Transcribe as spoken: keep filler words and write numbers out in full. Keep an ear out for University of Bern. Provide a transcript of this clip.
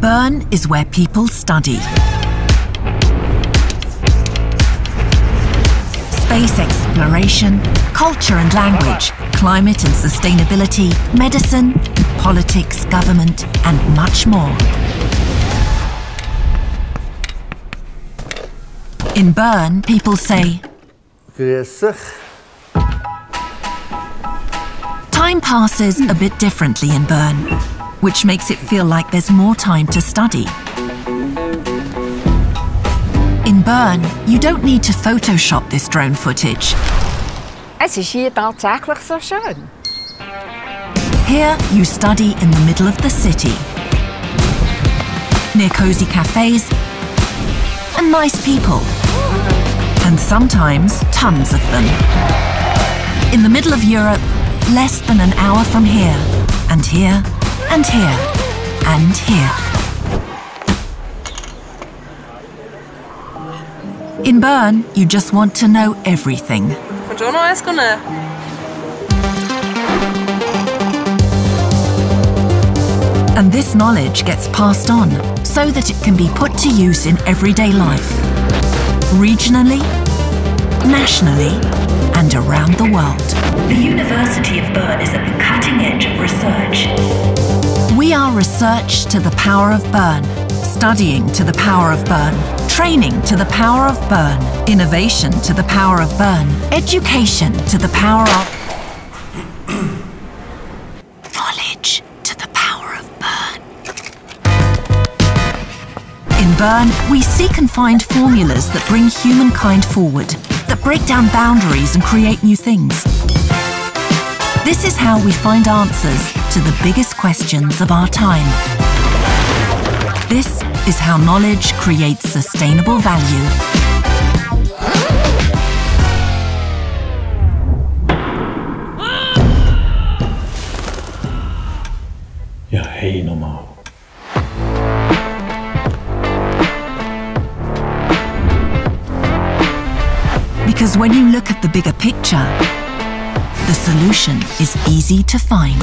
Bern is where people study. Space exploration, culture and language, climate and sustainability, medicine, politics, government, and much more. In Bern, people say, "Grüß dich." Time passes a bit differently in Bern, which makes it feel like there's more time to study. In Bern, you don't need to Photoshop this drone footage. Es ist hier tatsächlich so schön. Here you study in the middle of the city, near cozy cafes and nice people, and sometimes tons of them. In the middle of Europe, less than an hour from here, and here, and here, and here. In Bern, you just want to know everything. And this knowledge gets passed on so that it can be put to use in everyday life, regionally, nationally, and around the world. The University of Bern is at the cutting edge of research. We are research to the power of Bern, studying to the power of Bern, training to the power of Bern, innovation to the power of Bern, education to the power of... knowledge to the power of Bern. In Bern, we seek and find formulas that bring humankind forward, that break down boundaries and create new things. This is how we find answers to the biggest questions of our time. This is how knowledge creates sustainable value. Ja, hey, nochmal. Because when you look at the bigger picture, the solution is easy to find.